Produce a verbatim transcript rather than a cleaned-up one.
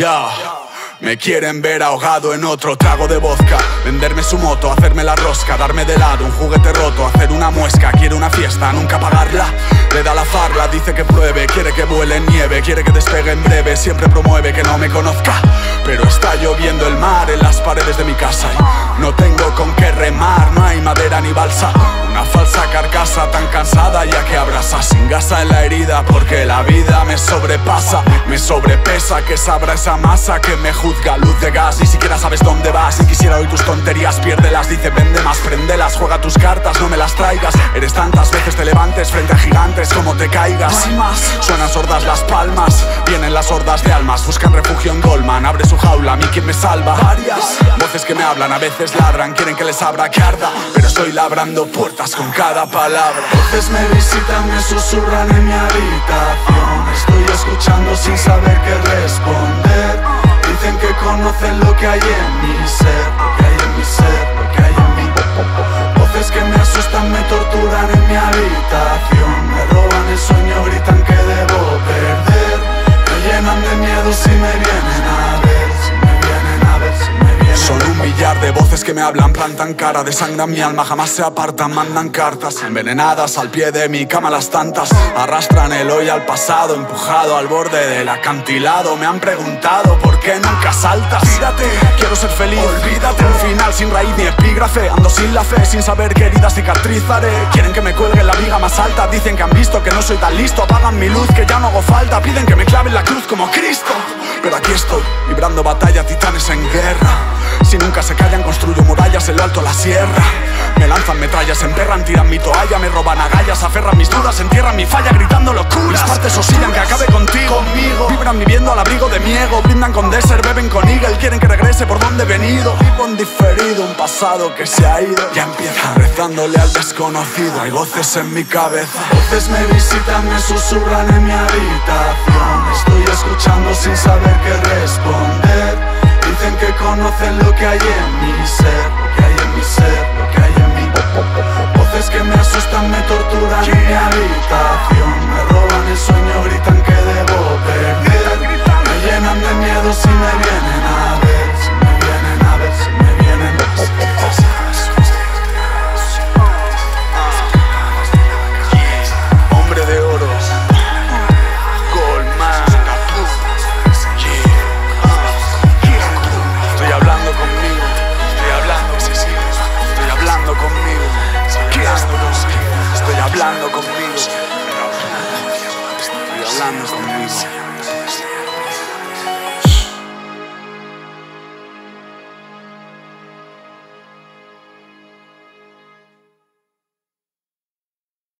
yeah. Me quieren ver ahogado en otro trago de vodka, venderme su moto, hacerme la rosca, darme de lado, un juguete roto, hacer una muesca. Quiere una fiesta, nunca pagarla. Le da la farla, dice que pruebe, quiere que vuele en nieve, quiere que despegue en breve. Siempre promueve que no me conozca, pero está lloviendo el mar en las paredes de mi casa y no tengo con qué remar, no hay madera ni balsa. Una falsa carcasa tan cansada ya que abrasa, sin gasa en la herida porque la vida me sobrepasa. Me sobrepesa que sabrá esa masa que me juzga, luz de gas, ni siquiera sabes dónde vas. Si quisiera oír tus tonterías, piérdelas, dice vende más, préndelas, juega tus cartas, no me las traigas. Eres tantas veces te levantes frente a gigantes como te caigas. Suenan sordas las palmas, vienen las hordas de almas, buscan refugio en Goldman, abre su jaula, a mí quien me salva. Varias voces que me hablan, a veces ladran, quieren que les abra que arda, pero estoy labrando puertas con cada palabra. Voces me visitan, me susurran en mi habitación. Estoy escuchando sin saber qué responder. Dicen que conocen lo que hay en mi ser, lo que hay en mi ser, lo que hay en mí. Voces que me asustan, me torturan en mi habitación. Me roban el sueño, gritan que debo perder. Me llenan de miedo si me vienen a ver. Son un millar de voces que me hablan, plantan cara, desangran mi alma, jamás se apartan, mandan cartas envenenadas al pie de mi cama las tantas. Arrastran el hoy al pasado, empujado al borde del acantilado. Me han preguntado por qué nunca saltas. Tírate, quiero ser feliz, olvídate. Un final sin raíz ni epígrafe, ando sin la fe, sin saber qué heridas cicatrizaré. Quieren que me cuelgue la viga más alta, dicen que han visto que no soy tan listo. Apagan mi luz, que ya no hago falta, piden que me claven la cruz como Cristo. Pero aquí estoy, librando batalla, titanes en guerra. Si nunca se callan, construyo murallas en lo alto de la sierra. Me lanzan metrallas, enterran, tiran mi toalla, me roban agallas, aferran mis dudas, entierran mi falla, gritando locuras. Mis partes oscilan, que acabe contigo, conmigo. Vibran viviendo al abrigo de miego, brindan con Desert, beben con Eagle, quieren que regrese por donde he venido. Vivo en diferido, un pasado que se ha ido. Ya empieza rezándole al desconocido, hay voces en mi cabeza. Voces me visitan, me susurran en mi habitación. Estoy escuchando sin saber qué responder. Dicen que conocen lo que hay en mi ser, lo que hay en mi ser, lo que hay en mí. Voces que me asustan, me torturan en mi habitación. Me roban el sueño, gritan que debo perder. Me llenan de miedo si me vienen a ver, si me vienen a ver, si me vienen a ver. Hombre de oro, Goldman. Estoy hablando conmigo, estoy hablando conmigo.